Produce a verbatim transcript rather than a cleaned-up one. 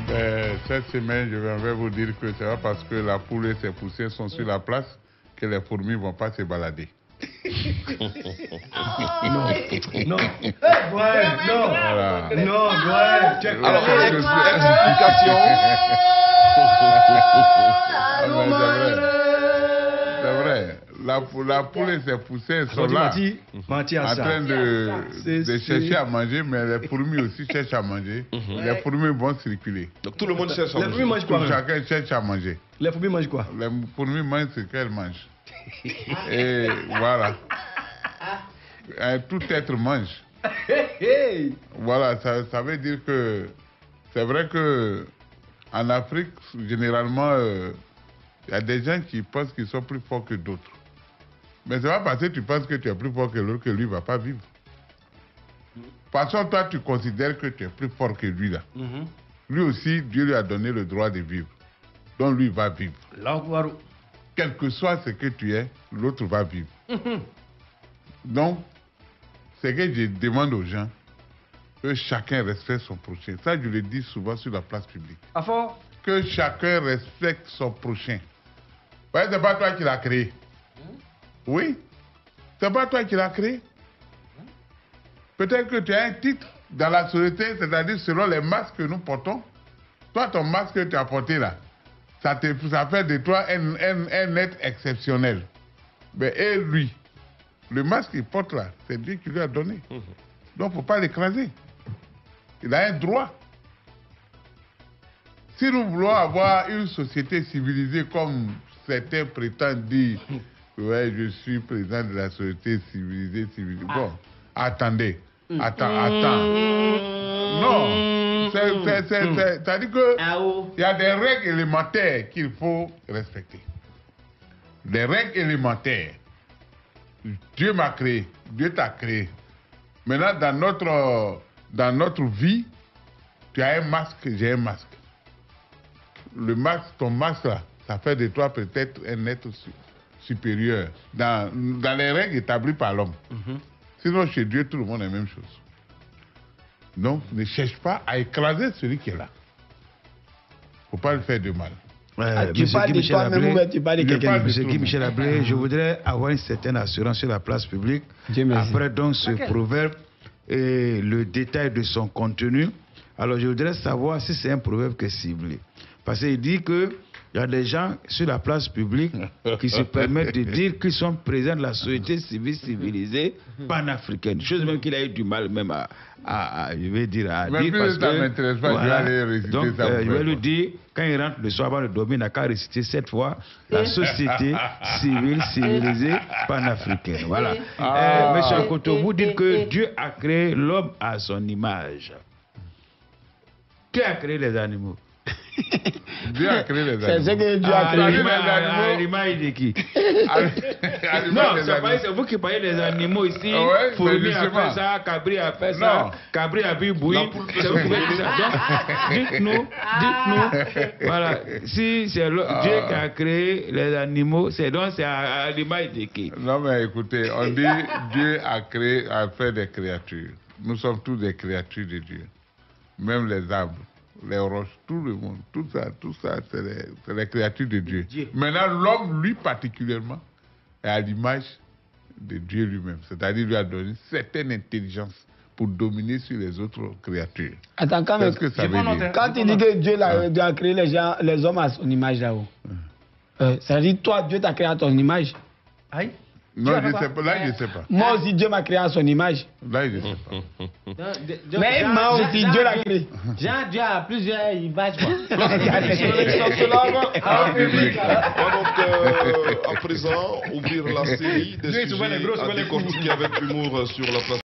Ah ben, cette semaine, je vais vous dire que c'est parce que la poule et ses poussées sont sur la place que les fourmis ne vont pas se balader. Non, non, ouais, non, voilà. Non, ouais. Alors, c'est une explication. C'est vrai. La, la poule et ses poussées sont là, en train de, de chercher à manger, mais les fourmis aussi cherchent à manger. Mm-hmm. Les fourmis vont circuler. Donc tout le monde cherche à manger. Les fourmis mangent quoi? Chacun cherche à manger. Les fourmis mangent quoi? Les fourmis mangent ce qu'elles mangent. Et voilà. Tout être mange. Voilà, ça, ça veut dire que c'est vrai que en Afrique, généralement, euh, il y a des gens qui pensent qu'ils sont plus forts que d'autres. Mais ça va passer, tu penses que tu es plus fort que l'autre, que lui ne va pas vivre. Passons, toi, tu considères que tu es plus fort que lui, là. Mm-hmm. Lui aussi, Dieu lui a donné le droit de vivre. Donc, lui va vivre. Quel que soit ce que tu es, l'autre va vivre. Mm-hmm. Donc, c'est que je demande aux gens que chacun respecte son prochain. Ça, je le dis souvent sur la place publique. À fond. Que chacun respecte son prochain. Ouais, c'est pas toi qui l'as créé. Oui, c'est pas toi qui l'as créé. Peut-être que tu as un titre dans la société, c'est-à-dire selon les masques que nous portons. Toi, ton masque que tu as porté là, ça, te, ça fait de toi un, un, un être exceptionnel. Mais et lui, le masque qu'il porte là, c'est Dieu qui lui a donné. Mmh. Donc, il ne faut pas l'écraser. Il a un droit. Si nous voulons avoir une société civilisée comme certains prétendent dire, ouais, je suis président de la société civilisée, civilisée. Ah. Bon, attendez. Mm. Attends, attends. Mm. Non. C'est-à-dire que il y a des règles élémentaires qu'il faut respecter. Des règles élémentaires. Dieu m'a créé. Dieu t'a créé. Maintenant, dans notre, dans notre vie, tu as un masque, j'ai un masque. Le masque, ton masque, là, ça fait de toi peut-être un être supérieur dans, dans les règles établies par l'homme. Mm-hmm. Sinon, chez Dieu, tout le monde est la même chose. Donc, ne cherche pas à écraser celui qui est là. Il ne faut pas le faire de mal. Ouais, tu parles de toi, mais vous, tu parles de quelqu'un. Monsieur Guy Michel Ablé, je voudrais avoir une certaine assurance sur la place publique. Après donc ce okay. proverbe et le détail de son contenu, alors je voudrais savoir si c'est un proverbe qui est ciblé. Parce qu'il dit que il y a des gens sur la place publique qui se permettent de dire qu'ils sont présents de la société civile civilisée panafricaine. Chose même qu'il a eu du mal même à, à, à je vais dire, à même dire. Parce ça ne m'intéresse pas, voilà. Je vais aller réciter. Donc, ça. Euh, je vais lui dire, quand il rentre le soir avant de dormir, il n'a qu'à réciter cette fois la société civile civilisée panafricaine. Voilà. Ah. Euh, Monsieur Akoto, vous dites que Dieu a créé l'homme à son image. Qui a créé les animaux? Dieu a créé les animaux. C'est ce que Dieu a créé. Ah, les animaux de qui? Non, c'est vous qui parlez des animaux ici. Ouais, fourmis a fait ça, cabri a fait ça, cabri a bu bouillie. C'est vous qui faites ça. Donc, dites-nous, dites-nous. Voilà, si c'est ah. Dieu qui a créé les animaux, c'est donc c'est l'animal de qui? Non, mais écoutez, on dit Dieu a créé, a fait des créatures. Nous sommes tous des créatures de Dieu. Même les arbres, les roches, tout le monde, tout ça, tout ça, c'est les, les créatures de Dieu. Dieu. Maintenant, l'homme, lui particulièrement, est à l'image de Dieu lui-même. C'est-à-dire, lui a donné certaine intelligence pour dominer sur les autres créatures. Attends, quand, mais, que ça veut dire. Quand tu dis que Dieu a, hein? a créé les, gens, les hommes à son image là-haut, hein? euh, ça veut dire, toi, Dieu t'a créé à ton image? Aïe. Non, je sais pas. Là, je ne sais pas. Moi aussi, Dieu m'a créé à son image. Là, je ne sais pas. Mais moi aussi, Dieu l'a créé. Jean, Dieu a plusieurs images. À présent, ouvrir la série des sujets à décortiquer avec humour sur la place.